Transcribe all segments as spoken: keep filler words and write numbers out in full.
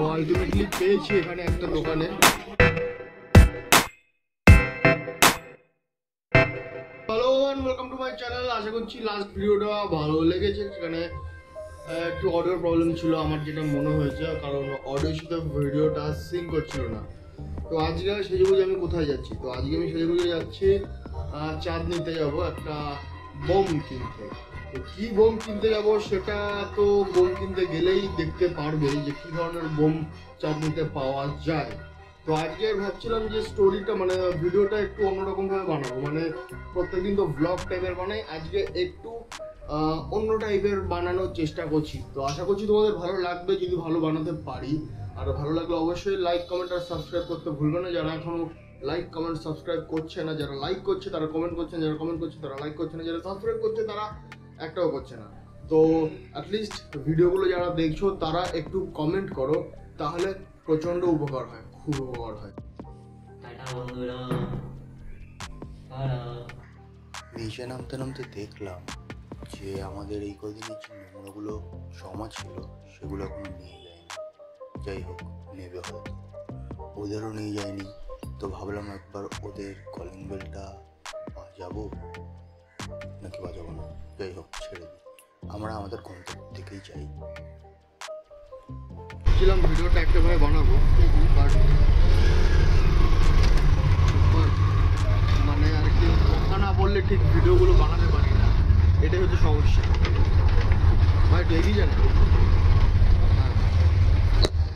তো আলটিমেটলি পেয়েছি এখানে একটা দোকানে। Hello everyone, welcome to my channel. আশা করছি লাস্ট ভিডিওটা ভালো লেগেছে। সেখানে একটু অডিও প্রবলেম ছিল আমার, যেটা মনে হয়েছে কারণ অডিওর সাথে ভিডিওটা সিঙ্ক করছিল না। তো আজকে সেজে বুঝে আমি কোথায় যাচ্ছি, তো আজকে আমি সেজে বুঝে যাচ্ছি চাঁদনিতে যাবো একটা বোম কিনতে। তো কী বোম কিনতে যাবো সেটা তো বোম কিনতে গেলেই দেখতে পারবে যে কী ধরনের বোম চাঁদনিতে পাওয়া যায়। তো আজকে ভাবছিলাম যে স্টোরিটা মানে ভিডিওটা একটু অন্যরকমভাবে বানাবো, মানে প্রত্যেকদিন তো ব্লগ টাইপের বানাই, আজকে একটু অন্য টাইপের বানানোর চেষ্টা করছি। তো আশা করছি তোমাদের ভালো লাগবে যদি ভালো বানাতে পারি। আর ভালো লাগলে অবশ্যই লাইক কমেন্ট আর সাবস্ক্রাইব করতে ভুলবে না। যারা এখনও লাইক কমেন্ট সাবস্ক্রাইব করছে না, যারা লাইক করছে তারা কমেন্ট করছে, যারা কমেন্ট করছে তারা লাইক করছে না, যারা সাবস্ক্রাইব করছে তারা একটাও করছে না। তো অ্যাটলিস্ট ভিডিওগুলো যারা দেখছো তারা একটু কমেন্ট করো, তাহলে প্রচণ্ড উপকার হয়, খুব উপকার হয়। নিচে নামতে নামতে দেখলাম যে আমাদের এই কদিনের যে নোংরাগুলো জমা ছিল সেগুলো এখন নিয়ে যায়নি। যাই হোক, নেবে হয়তো, ওদেরও নিয়ে যায়নি। তো ভাবলাম একবার ওদের কলিং বেলটা বাজাবো নাকি বাজাবো না, যাই হোক ছেড়ে দিই, আমরা আমাদের গন্তব্য থেকেই যাই। ছিলাম ভিডিওটা একটাভাবে বানাবো, মানে আর কি কথা না বললে ঠিক ভিডিওগুলো বানাতে পারি না, এটাই হচ্ছে সমস্যা। ভাই ডেলি জানে। হ্যাঁ,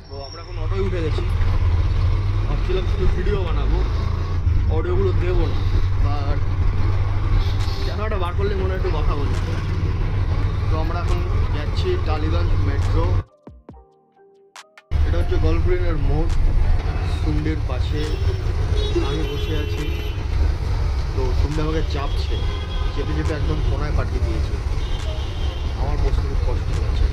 তো আমরা এখন অটোয় উঠে গেছি। ভাবছিলাম শুধু ভিডিও বানাবো, অডিওগুলো দেবো না, বাট ক্যামেরাটা বার করলে মনে হয় একটু কথা বলি। তো আমরা এখন যাচ্ছি টালিগঞ্জ মেট্রো, এটা হচ্ছে গল্ফগ্রিনের মোড়, সুন্ডের পাশে আমি বসে আছি। তো সুন্দর আমাকে চাপছে, চেপে চেপে একদম কোনায় পাঠিয়ে দিয়েছে। আমার বসে খুব কষ্ট হচ্ছে।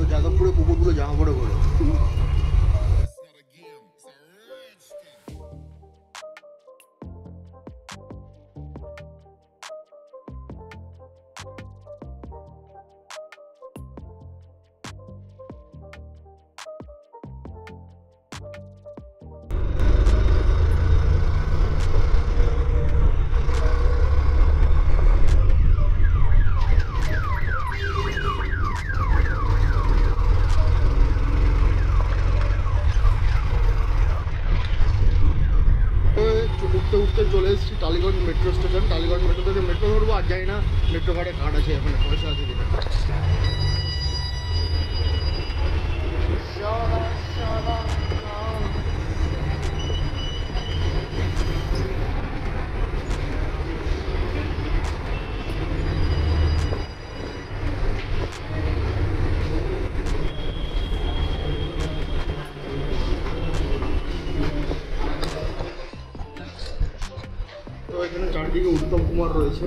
তো যাদবপুরে কুকুরগুলো জামা পড়ে ঘোরে। চলে এসেছি Tollygunge metro station. Tollygunge metro থেকে মেট্রো ধরবো, আর যাই না মেট্রো কার্ডে কার্ড আছে, এখানে পয়সা আছে কিনা। চারদিকে উত্তম কুমার রয়েছে,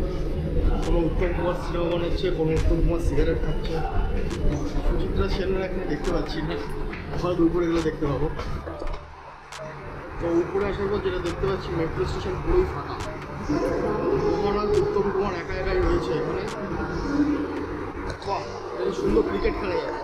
কোনো উত্তম কুমার সিনেমা বানাচ্ছে, কোনো উত্তম কুমার সিগারেট খাচ্ছে। সুচিত্রা সেনরা এখানে দেখতে পাচ্ছি না, আবার দুপুরে এগুলো দেখতে পাবো। তো উপরে আসার পর যেটা দেখতে পাচ্ছি মেট্রো স্টেশন পুরোই ফাঁকা, ওখানে উত্তম কুমার একা একাই রয়েছে। এখানে সুন্দর ক্রিকেট খেলা যায়।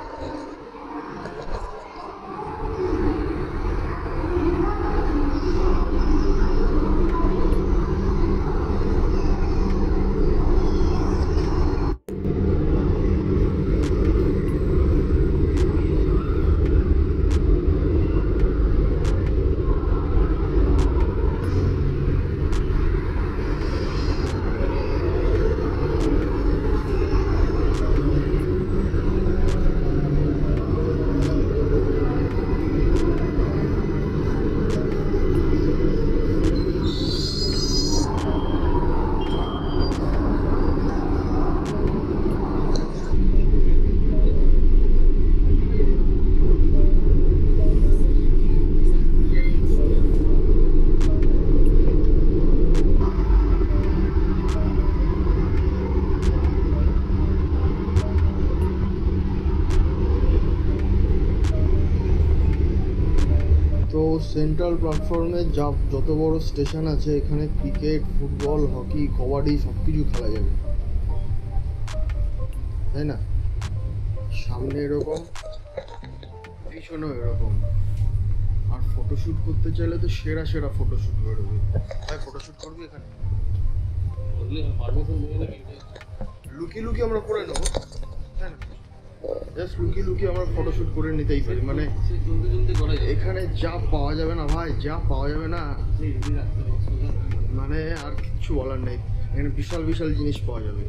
তো সেন্ট্রাল প্ল্যাটফর্মে যা যত বড় স্টেশন আছে এখানে ক্রিকেট, ফুটবল, হকি, কবাডি সব কিছু খেলা যাবে, তাই না? সামনে এরকম, পিছনেও এরকম। আর ফটোশুট করতে চাইলে তো সেরা সেরা ফটোশুট বেরোবে। তাই ফটোশুট করবি এখানে, লুকিয়ে লুকিয়ে আমরা করে নেবো, তাই না? জাস্ট লুকিয়ে লুকিয়ে আমরা ফটোশুট করে নিতেই পারি। মানে এখানে যা পাওয়া যাবে না ভাই, যা পাওয়া যাবে না, মানে আর কিচ্ছু বলার নেই। এখানে বিশাল বিশাল জিনিস পাওয়া যাবে।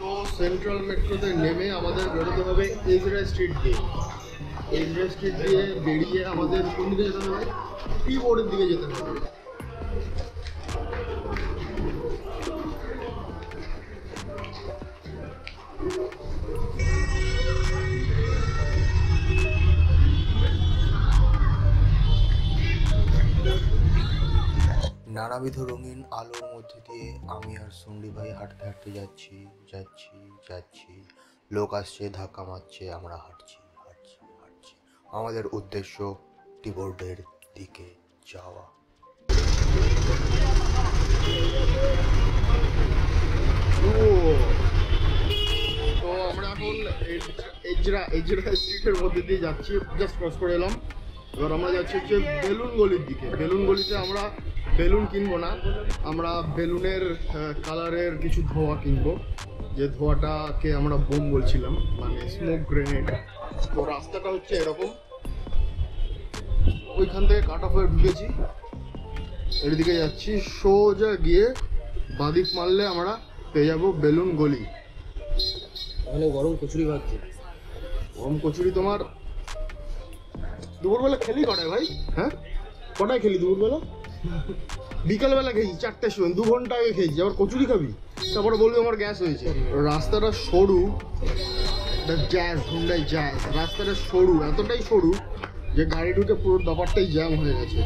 তো সেন্ট্রাল মেট্রোতে নেমে আমাদের বেরোতে হবে এজরা স্ট্রিট দিয়ে। এজরা স্ট্রিট দিয়ে বেরিয়ে আমাদের কোন দিকে যেতে হবে? টি বোর্ডের দিকে যেতে হবে। নানাবিধ রঙিন আলোর মধ্যে দিয়ে আমি আর সন্ডি ভাই হাঁটতে হাঁটতে যাচ্ছি যাচ্ছি যাচ্ছি লোক আসছে, ধাক্কা মারছে, আমরা হাঁটছি হাঁটছি হাঁটছি আমাদের উদ্দেশ্য টি বোর্ডের দিকে যাওয়া। তো আমরা এখন এজরা এজরা স্ট্রিটের মধ্যে দিয়ে যাচ্ছি, জাস্ট ক্রস করে এলাম। এবার আমরা যাচ্ছি হচ্ছে বেলুন গলির দিকে। বেলুন গলিতে আমরা বেলুন কিনবো না, আমরা বেলুনের কালারের কিছু ধোঁয়া কিনবো, যে ধোঁয়াটাকে আমরা বোম বলছিলাম, মানে স্মোক গ্রেনেড। তো রাস্তাটা হচ্ছে এরকম, ওইখান থেকে কাট অফ হয়ে ঢুকেছি, এর দিকে যাচ্ছি। সোজা গিয়ে বাদিক মারলে আমরা পেয়ে যাবো বেলুন গলি। তাহলে গরম কচুরি ভাবছি, গরম কচুরি তোমার দুপুরবেলা খেলি কটায় ভাই? হ্যাঁ কটায় খেলি দুপুরবেলা? বিকালবেলা খেয়েছি, চারটার সময়, দু ঘন্টা আগে খেয়েছি। আবার কচুরি খাবি? তারপরে বলবি আমার গ্যাস হয়েছে। রাস্তাটা সরু, জ্যাজ হুন্ডাই জ্যাজ, রাস্তাটা সরু, এতটাই সরু যে গাড়ি ঢুকে পুরো ব্যাপারটাই জ্যাম হয়ে গেছে।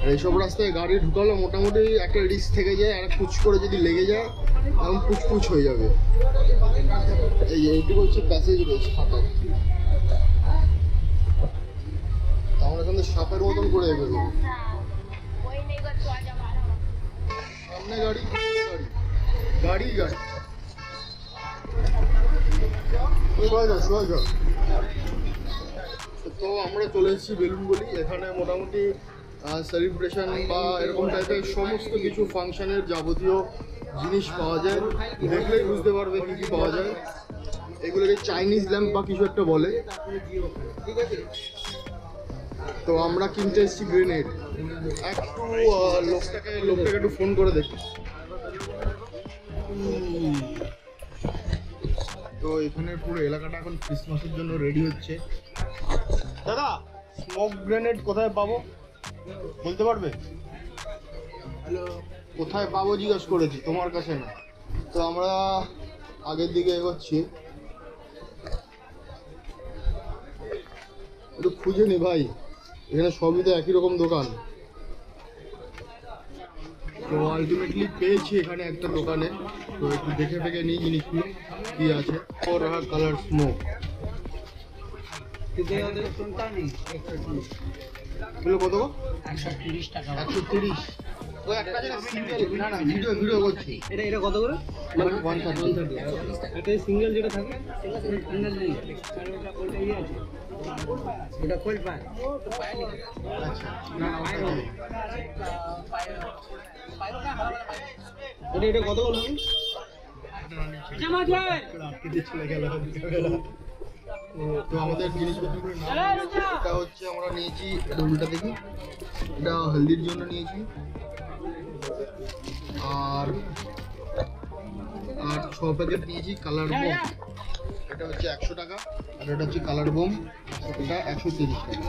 আর এইসব রাস্তায় গাড়ি ঢুকালো মোটামুটি একটা রিস্ক থেকে যায়, আর কুচ করে যদি লেগে যায় এমন কুচকুচ হয়ে যাবে। এই এইটুকু হচ্ছে প্যাসেজ রয়েছে সাঁতার, আমরা এখানে সাপের মতন করে এগোবো। সামনে গাড়ি, গাড়ি গাড়ি গাড়ি। তো আমরা চলে এসেছি বেলুন গলি। এখানে মোটামুটি সেলিব্রেশন বা এরকম টাইপের সমস্ত কিছু ফাংশনের যাবতীয় জিনিস পাওয়া যায়। দেখলেই বুঝতে পারবে কি কি পাওয়া যায়। এগুলোকে চাইনিজ ল্যাম্প বা কিছু একটা বলে। ঠিক আছে, তো আমরা কিনতে এসেছি গ্রেনেড। একটু লোকটাকে লোকটাকে একটু ফোন করে দেখি। তো এখানে পুরো এলাকাটা এখন ক্রিসমাসের জন্য রেডি হচ্ছে। দাদা, স্মোক গ্রেনেড কোথায় পাবো বলতে পারবে? কোথায় পাবো জিজ্ঞেস করেছি, তোমার কাছে না। তো আমরা আগের দিকে এগোচ্ছি, একটু খুঁজে নি ভাই, এখানে সবই তো একই রকম দোকান। তো আলটিমেটলি পেয়েছি এখানে একটা দোকানে। তো একটু দেখে দেখে নিই জিনিসগুলো কি আছে। ওর কালার স্মোক, কত? একশো তিরিশ টাকা। একশো তিরিশ? ওই একটা যেটা সিঙ্গেল, না না ভিডিও ভিডিও করছি। এটা এটা কত করে? মানে একশো তিরিশ। এটা সিঙ্গেল যেটা থাকে, সিঙ্গেল নেই, এটা কোল্ডটাই আছে। এটা কোল্ড পায়, তো পায় না। আচ্ছা, না না পায় না, পায় না ভালো। এটা এটা কত বললি? জামা যায় আটকে দিচ্ছি লাগা লাগা। তো আমাদের জিনিসপত্রগুলো এটা হচ্ছে আমরা নিয়েছি, এটা দেখি, এটা হলদির জন্য নিয়েছি। আর আর ছ প্যাকেট নিয়েছি কালার বোম, এটা হচ্ছে একশো টাকা। আর এটা হচ্ছে কালার বোম, এটা একশো তিরিশ টাকা।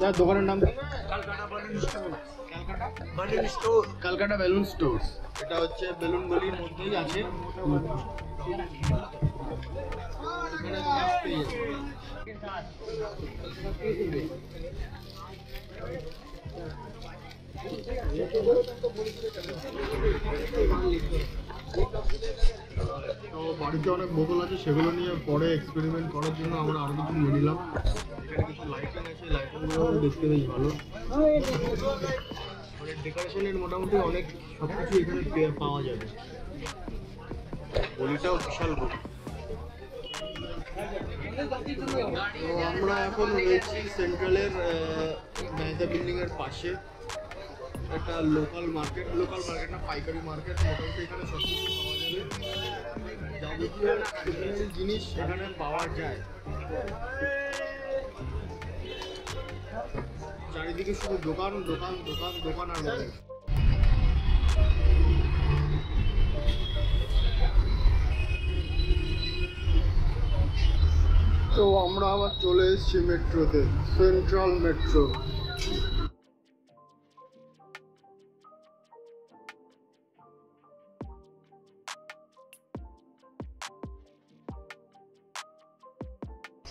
তার দোকানের নাম ক্যালকাটা বেলুন স্টোর। এটা হচ্ছে বেলুন গলির মধ্যেই আছে। তো বাড়িতে অনেক বোতল আছে, সেগুলো নিয়ে পরে এক্সপেরিমেন্ট করার জন্য আমরা আরও কিছু নিয়ে নিলাম। এখানে কিছু লাইটিং আছে, লাইটিংগুলো দেখতে বেশ ভালো। মানে ডেকোরেশনের মোটামুটি অনেক সব কিছু এখানে পাওয়া যাবে। গলিটাও বিশাল গলি। তো আমরা এখন রয়েছি সেন্ট্রালের মেহতা বিল্ডিংয়ের পাশে, একটা লোকাল মার্কেট, লোকাল মার্কেট না পাইকারি মার্কেট, মোটামুটি এখানে সব কিছু পাওয়া যাবে। যাবতীয় জিনিস এখানে পাওয়া যায়। চারিদিকে শুধু দোকান দোকান দোকান দোকান আর দোকান। তো আমরা আবার চলে এসেছি মেট্রোতে, সেন্ট্রাল মেট্রো।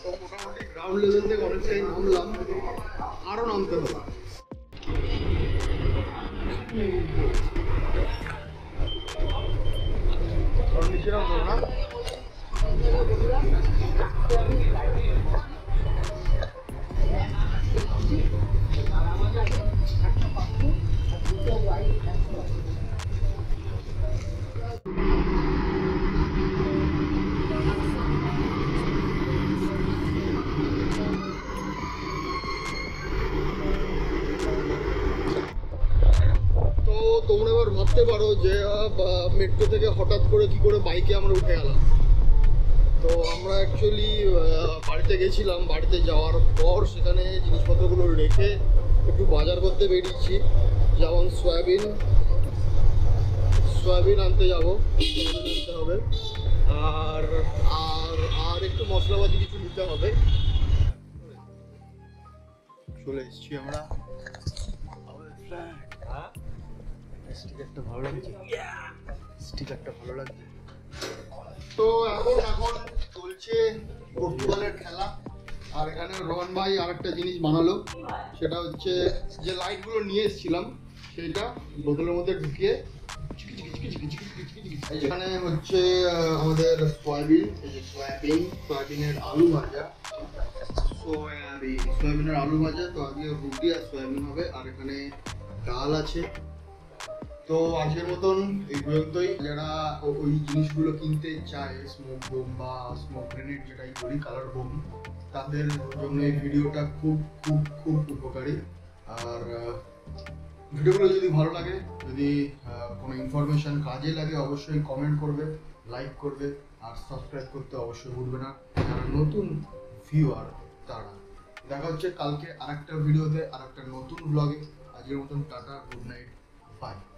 তো মোটামুটি গ্রাউন্ড লেভেল থেকে অনেকটাই নামলাম, আরও নামতে হবে। তোমরা এবার ভাবতে পারো যে মেট্রো থেকে হঠাৎ করে কি করে বাইকে আমরা উঠে গেলাম। তো আমরা অ্যাকচুয়ালি বাড়িতে গেছিলাম, বাড়িতে যাওয়ার পর সেখানে জিনিসপত্রগুলো রেখে একটু বাজার করতে বেরিয়েছি। যেমন সয়াবিন, সয়াবিন আনতে যাবো, সয়াবিন আনতে হবে, আর আর আর একটু মশলাপাতি কিছু নিতে হবে। চলে এসছি আমরা, স্টিকারটা ভালো লাগছে, স্টিকারটা ভালো লাগছে। তো এখন এখন চলছে পর্তুগালের খেলা, আর এখানে রোহন ভাই আর একটা জিনিস বানালো, সেটা হচ্ছে যে লাইটগুলো নিয়ে এসেছিলাম সেটা বোতলের মধ্যে ঢুকিয়ে এখানে হচ্ছে আমাদের সয়াবিন, সয়াবিন সয়াবিনের আলু ভাজা, সয়াবিন সয়াবিনের আলু ভাজা। তো আজকে রুটি আর সয়াবিন হবে, আর এখানে ডাল আছে। তো আজকের মতন এই পর্যন্তই। যারা ওই জিনিসগুলো কিনতে চায়, স্মোক বোম বা স্মোক গ্রেনেড যেটাই বলি, কালার বোম, তাদের জন্য এই ভিডিওটা খুব খুব খুব উপকারী। আর ভিডিওগুলো যদি ভালো লাগে, যদি কোনো ইনফরমেশান কাজে লাগে, অবশ্যই কমেন্ট করবে, লাইক করবে, আর সাবস্ক্রাইব করতে অবশ্যই ভুলবে না যারা নতুন ভিউয়ার তারা। দেখা হচ্ছে কালকে আর একটা ভিডিওতে, আর একটা নতুন ব্লগে। আজকের মতন টাটা, গুড নাইট, বাই।